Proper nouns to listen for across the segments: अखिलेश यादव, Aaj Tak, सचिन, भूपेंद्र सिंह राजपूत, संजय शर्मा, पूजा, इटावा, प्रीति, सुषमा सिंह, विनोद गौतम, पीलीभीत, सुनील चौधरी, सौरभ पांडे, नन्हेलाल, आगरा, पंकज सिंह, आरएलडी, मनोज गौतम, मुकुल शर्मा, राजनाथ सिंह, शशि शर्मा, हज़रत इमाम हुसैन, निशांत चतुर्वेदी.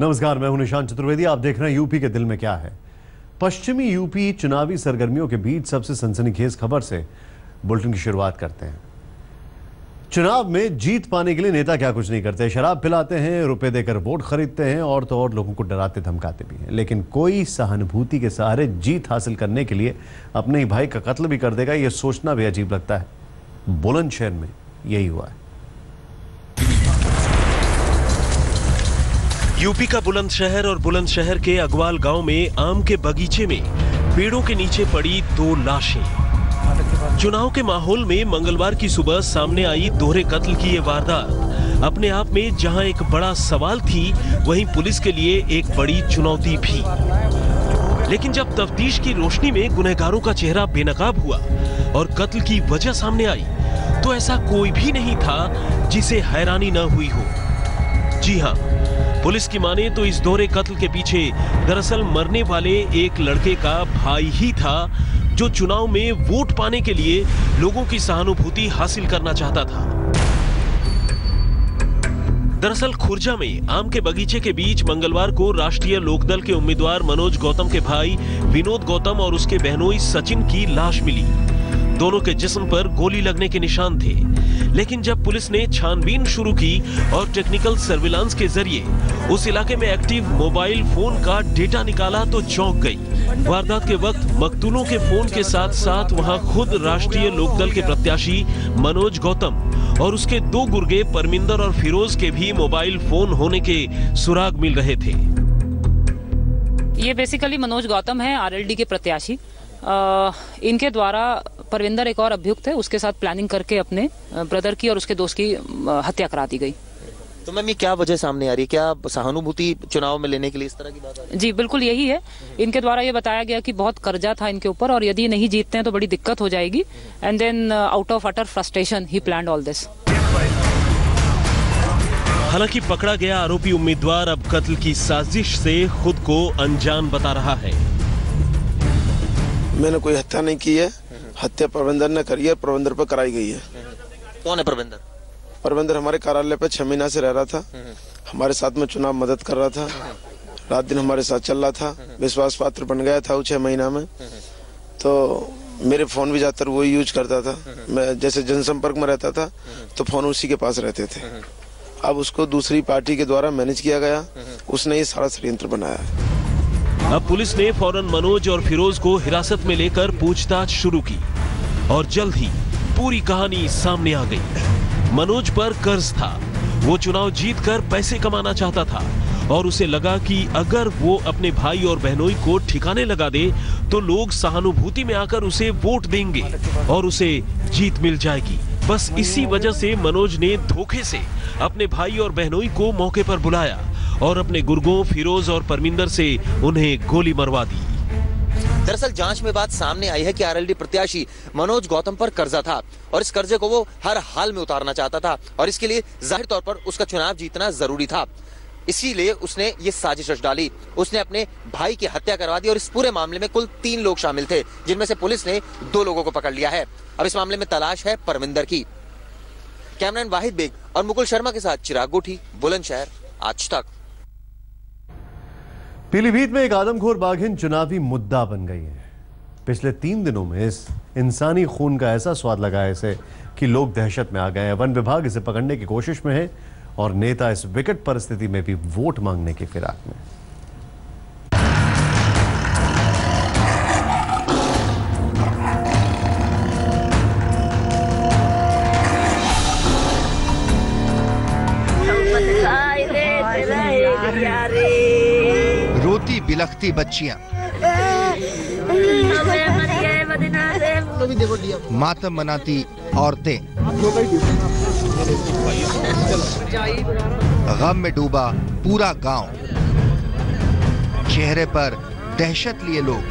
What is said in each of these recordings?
नमस्कार, मैं हूं निशांत चतुर्वेदी। आप देख रहे हैं यूपी के दिल में क्या है। पश्चिमी यूपी चुनावी सरगर्मियों के बीच सबसे सनसनीखेज खबर से बुलेटिन की शुरुआत करते हैं। चुनाव में जीत पाने के लिए नेता क्या कुछ नहीं करते। शराब पिलाते हैं, रुपए देकर वोट खरीदते हैं और तो और लोगों को डराते धमकाते भी हैं, लेकिन कोई सहानुभूति के सहारे जीत हासिल करने के लिए अपने ही भाई का कत्ल भी कर देगा, यह सोचना भी अजीब लगता है। बुलंदशहर में यही हुआ है। यूपी का बुलंदशहर और बुलंदशहर के अग्रवाल गांव में आम के बगीचे में पेड़ों के नीचे पड़ी दो लाशें। चुनाव के माहौल में मंगलवार की सुबह सामने आई दोहरे कत्ल की ये वारदात अपने आप में जहां एक बड़ा सवाल थी, वहीं पुलिस के लिए एक बड़ी चुनौती भी। लेकिन जब तफ्तीश की रोशनी में गुनहगारों का चेहरा बेनकाब हुआ और कत्ल की वजह सामने आई, तो ऐसा कोई भी नहीं था जिसे हैरानी न हुई हो। जी हाँ, पुलिस की माने तो इस दोहरे कत्ल के पीछे दरअसल मरने वाले एक लड़के का भाई ही था, जो चुनाव में वोट पाने के लिए लोगों की सहानुभूति हासिल करना चाहता था। दरअसल खुर्जा में आम के बगीचे के बीच मंगलवार को राष्ट्रीय लोकदल के उम्मीदवार मनोज गौतम के भाई विनोद गौतम और उसके बहनोई सचिन की लाश मिली। दोनों के जिस्म पर गोली लगने के निशान थे, लेकिन जब पुलिस ने छानबीन शुरू की और टेक्निकल सर्विलांस के जरिए उस इलाके में एक्टिव मोबाइल फोन का डेटा निकाला तो चौंक गई। वारदात के वक्त मकतूलों के फोन के साथ साथ वहां खुद राष्ट्रीय लोकदल के प्रत्याशी मनोज गौतम और उसके दो गुर्गे परमिंदर और फिरोज के भी मोबाइल फोन होने के सुराग मिल रहे थे। ये बेसिकली मनोज गौतम है, आरएलडी के प्रत्याशी। इनके द्वारा परविंदर एक और अभियुक्त है, उसके साथ प्लानिंग करके अपने ब्रदर की और उसके दोस्त की हत्या करा दी गई। तो मैम, ये क्या वजह सामने आ रही है? क्या सहानुभूति चुनाव में लेने के लिए इस तरह की बात आ रही है? जी बिल्कुल, यही है। इनके द्वारा ये बताया गया कि बहुत कर्जा था इनके ऊपर और यदि नहीं जीतते हैं तो बड़ी दिक्कत हो जाएगी। And then out of utter frustration ही प्लान्ड ऑल दिस। हालांकि पकड़ा गया आरोपी उम्मीदवार अब कत्ल की साजिश से खुद को अनजान बता रहा है। मैंने कोई हत्या नहीं की है, हत्या परविंदर ने करी है, परविंदर पर कराई गई है। कौन है परविंदर? परविंदर हमारे कार्यालय पर 6 महीना से रह रहा था, हमारे साथ में चुनाव मदद कर रहा था, रात दिन हमारे साथ चल रहा था, विश्वास पात्र बन गया था वो 6 महीना में। तो मेरे फोन भी ज्यादातर वही यूज करता था। मैं जैसे जनसंपर्क में रहता था तो फोन उसी के पास रहते थे। अब उसको दूसरी पार्टी के द्वारा मैनेज किया गया, उसने ये सारा षड्यंत्र बनाया। अब पुलिस ने फौरन मनोज और फिरोज को हिरासत में लेकर पूछताछ शुरू की और जल्द ही पूरी कहानी सामने आ गई। मनोज पर कर्ज था, वो चुनाव जीतकर पैसे कमाना चाहता था और उसे लगा कि अगर वो अपने भाई और बहनोई को ठिकाने लगा दे तो लोग सहानुभूति में आकर उसे वोट देंगे और उसे जीत मिल जाएगी। बस इसी वजह से मनोज ने धोखे से अपने भाई और बहनोई को मौके पर बुलाया और अपने गुर्गों फिरोज और परमिंदर से उन्हें गोली मरवा दी। दरअसल जांच में बात सामने आई है कि आरएलडी प्रत्याशी मनोज गौतम पर कर्जा था और इस कर्जे को वो हर हाल में उतारना चाहता था और इसके लिए जाहिर तौर पर उसका चुनाव जीतना जरूरी था, इसीलिए उसने ये साजिश रच डाली। उसने अपने भाई की हत्या करवा दी और इस पूरे मामले में कुल 3 लोग शामिल थे, जिनमें से पुलिस ने 2 लोगों को पकड़ लिया है। अब इस मामले में तलाश है परविंदर की। कैमरामैन वाहिद बेग और मुकुल शर्मा के साथ चिराग गोठी, बुलंदशहर, आज तक। पीलीभीत में एक आदमखोर बाघिन चुनावी मुद्दा बन गई है। पिछले 3 दिनों में इस इंसानी खून का ऐसा स्वाद लगा है इसे कि लोग दहशत में आ गए हैं। वन विभाग इसे पकड़ने की कोशिश में है और नेता इस विकट परिस्थिति में भी वोट मांगने की फिराक में। बिलखती बच्चियां, मातम मनाती औरतें, गम में डूबा पूरा गांव, चेहरे पर दहशत लिए लोग।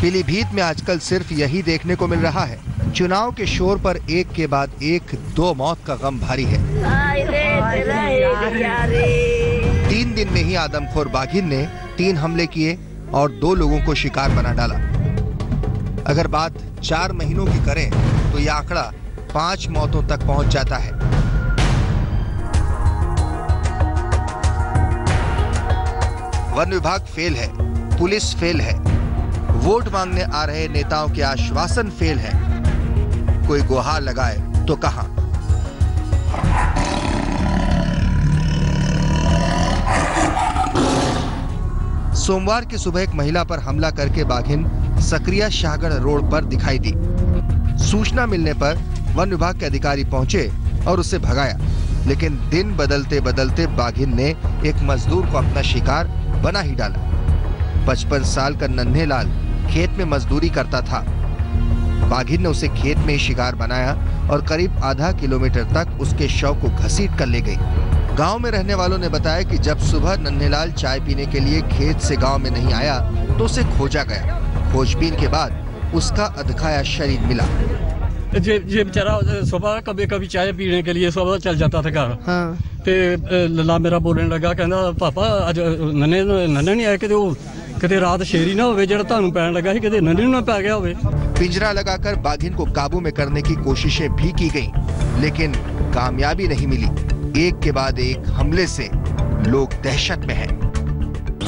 पीलीभीत में आजकल सिर्फ यही देखने को मिल रहा है। चुनाव के शोर पर एक के बाद एक 2 मौत का गम भारी है। 3 दिन में ही आदमखोर बाघिन ने 3 हमले किए और 2 लोगों को शिकार बना डाला। अगर बात 4 महीनों की करें तो यह आंकड़ा 5 मौतों तक पहुंच जाता है। वन विभाग फेल है, पुलिस फेल है, वोट मांगने आ रहे नेताओं के आश्वासन फेल है। कोई गुहार लगाए तो कहां? सोमवार की सुबह एक महिला पर हमला करके बाघिन सकरिया शाहगढ़ रोड पर दिखाई दी। सूचना मिलने पर वन विभाग के अधिकारी पहुंचे और उसे भगाया, लेकिन दिन बदलते बदलते बाघिन ने एक मजदूर को अपना शिकार बना ही डाला। 55 साल का नन्हेलाल खेत में मजदूरी करता था। बाघिन ने उसे खेत में ही शिकार बनाया और करीब आधा किलोमीटर तक उसके शव को घसीट कर ले गई। गांव में रहने वालों ने बताया कि जब सुबह नन्हेलाल चाय पीने के लिए खेत से गांव में नहीं आया तो उसे खोजा गया। खोजबीन के बाद उसका अधखाया शरीर मिला। ये बेचारा सुबह कभी कभी चाय पीने के लिए सुबह चल जाता था घर। हाँ। लला मेरा बोलने लगा, कहना पापा अज नन्हे नन्हे नहीं आए कि कदे रात शेरी ना होवे जेड़ा तानू पैन लगा है, कदे नन्हे ना पै गया होवे। पिंजरा लगाकर बाघिन को काबू में करने की कोशिशें भी की गईं, लेकिन कामयाबी नहीं मिली। एक के बाद एक हमले से लोग दहशत में हैं।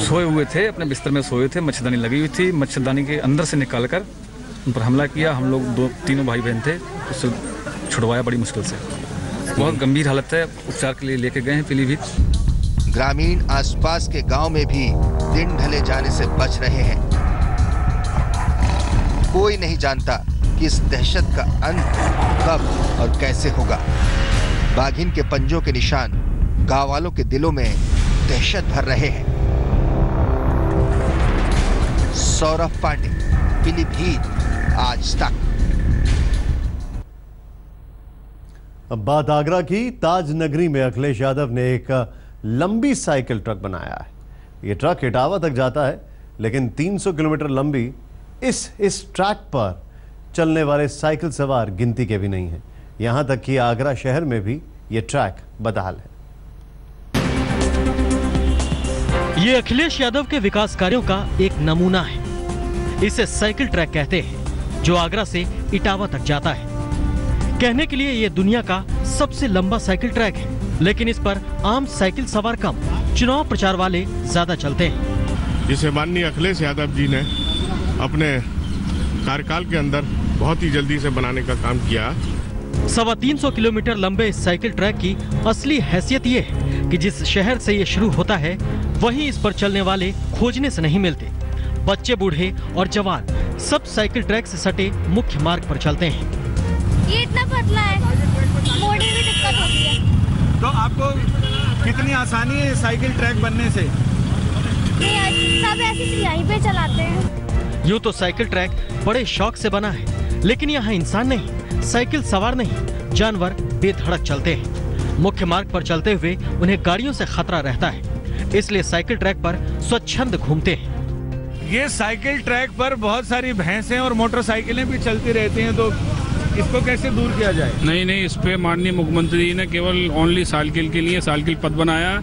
सोए हुए थे, अपने बिस्तर में सोए थे, मच्छरदानी लगी हुई थी, मच्छरदानी के अंदर से निकाल कर उन पर हमला किया। हम लोग 2-3 भाई बहन थे, उससे छुड़वाया बड़ी मुश्किल से। बहुत गंभीर हालत है, उपचार के लिए लेके गए हैं पीलीभीत। ग्रामीण आसपास के गांव में भी दिन ढले जाने से बच रहे हैं। कोई नहीं जानता कि इस दहशत का अंत कब और कैसे होगा। बाघिन के पंजों के निशान गांव वालों के दिलों में दहशत भर रहे हैं। सौरभ पांडे, पीलीभीत, आज तक। अब बात आगरा की। ताज नगरी में अखिलेश यादव ने एक लंबी साइकिल ट्रक बनाया है। ये ट्रक इटावा तक जाता है, लेकिन 300 किलोमीटर लंबी इस ट्रैक पर चलने वाले साइकिल सवार गिनती के भी नहीं हैं। यहां तक कि आगरा शहर में भी ये ट्रैक बदहाल है। ये अखिलेश यादव के विकास कार्यों का एक नमूना है। इसे साइकिल ट्रैक कहते हैं, जो आगरा से इटावा तक जाता है। कहने के लिए ये दुनिया का सबसे लंबा साइकिल ट्रैक है, लेकिन इस पर आम साइकिल सवार कम, चुनाव प्रचार वाले ज्यादा चलते हैं। जिसे माननीय अखिलेश यादव जी ने अपने कार्यकाल के अंदर बहुत ही जल्दी से बनाने का काम किया। 325 किलोमीटर लंबे इस साइकिल ट्रैक की असली हैसियत ये है कि जिस शहर से ये शुरू होता है वहीं इस पर चलने वाले खोजने से नहीं मिलते। बच्चे, बूढ़े और जवान सब साइकिल ट्रैक से सटे मुख्य मार्ग पर चलते हैं। ये इतना पतला है। तो आपको कितनी आसानी है साइकिल ट्रैक बनने से? सब ऐसे यहीं पे चलाते हैं। यूँ तो साइकिल ट्रैक बड़े शौक से बना है, लेकिन यहाँ इंसान नहीं, साइकिल सवार नहीं, जानवर बेधड़क चलते हैं। मुख्य मार्ग पर चलते हुए उन्हें गाड़ियों से खतरा रहता है, इसलिए साइकिल ट्रैक पर स्वच्छंद घूमते हैं। ये साइकिल ट्रैक पर बहुत सारी भैंसें और मोटरसाइकिलें भी चलती रहती हैं, तो इसको कैसे दूर किया जाए? नहीं, इस पे माननीय मुख्यमंत्री ने केवल ओनली साइकिल के लिए साइकिल पथ बनाया।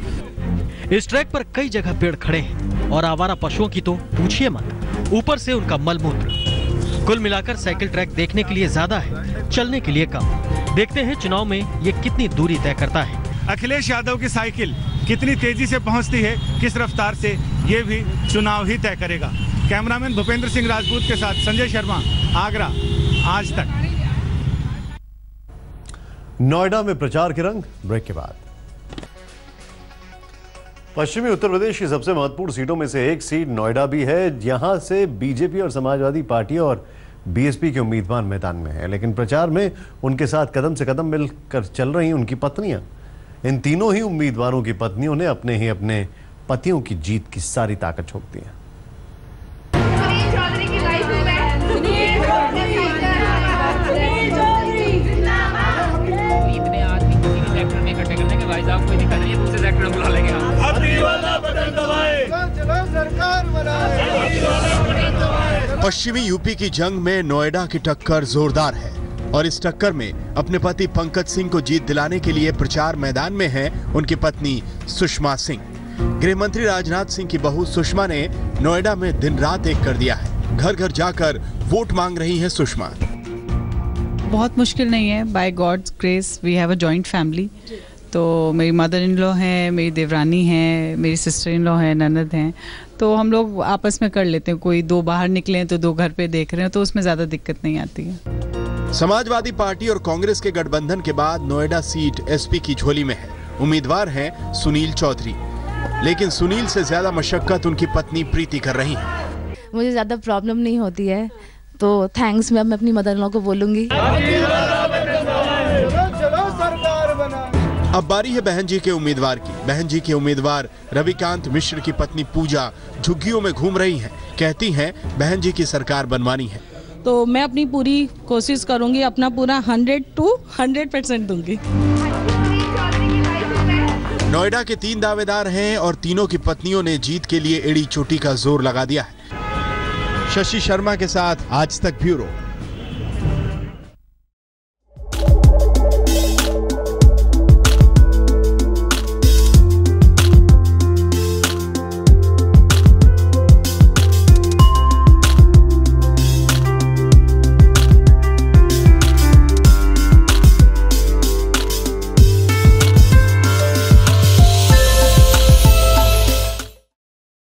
इस ट्रैक पर कई जगह पेड़ खड़े हैं और आवारा पशुओं की तो पूछिए मत, ऊपर से उनका मलमूत्र। कुल मिलाकर साइकिल ट्रैक देखने के लिए ज्यादा है, चलने के लिए कम। देखते हैं चुनाव में ये कितनी दूरी तय करता है। अखिलेश यादव की साइकिल कितनी तेजी से पहुँचती है, किस रफ्तार से, ये भी चुनाव ही तय करेगा। कैमरामैन भूपेंद्र सिंह राजपूत के साथ संजय शर्मा, आगरा, आज तक। नोएडा में प्रचार के रंग। ब्रेक के बाद पश्चिमी उत्तर प्रदेश की सबसे महत्वपूर्ण सीटों में से एक सीट नोएडा भी है। यहां से बीजेपी और समाजवादी पार्टी और बीएसपी के उम्मीदवार मैदान में हैं, लेकिन प्रचार में उनके साथ कदम से कदम मिलकर चल रही उनकी पत्नियां। इन तीनों ही उम्मीदवारों की पत्नियों ने अपने ही अपने पतियों की जीत की सारी ताकत झोंक दी है। पश्चिमी यूपी की जंग में नोएडा की टक्कर जोरदार है और इस टक्कर में अपने पति पंकज सिंह को जीत दिलाने के लिए प्रचार मैदान में हैं उनकी पत्नी सुषमा सिंह। गृह मंत्री राजनाथ सिंह की बहू सुषमा ने नोएडा में दिन रात एक कर दिया है। घर घर जाकर वोट मांग रही हैं सुषमा। बहुत मुश्किल नहीं है, by God's grace we have a joint family. तो मेरी मदर इन लॉ है, मेरी देवरानी है, मेरी सिस्टर इन लॉ है, ननद हैं, तो हम लोग आपस में कर लेते हैं। कोई दो बाहर निकले हैं तो दो घर पे देख रहे हैं, तो उसमें ज़्यादा दिक्कत नहीं आती है। समाजवादी पार्टी और कांग्रेस के गठबंधन के बाद नोएडा सीट एसपी की झोली में है। उम्मीदवार हैं सुनील चौधरी, लेकिन सुनील से ज़्यादा मशक्कत उनकी पत्नी प्रीति कर रही है। मुझे ज़्यादा प्रॉब्लम नहीं होती है, तो थैंक्स, मैं अपनी मदर इन लॉ को बोलूँगी। अब बारी है बहन जी के उम्मीदवार की। बहन जी के उम्मीदवार रविकांत मिश्र की पत्नी पूजा झुग्गियों में घूम रही हैं, कहती हैं बहन जी की सरकार बनवानी है। तो मैं अपनी पूरी कोशिश करूंगी, अपना पूरा 100% दूंगी। नोएडा के 3 दावेदार हैं और तीनों की पत्नियों ने जीत के लिए एड़ी चोटी का जोर लगा दिया है। शशि शर्मा के साथ आज तक ब्यूरो।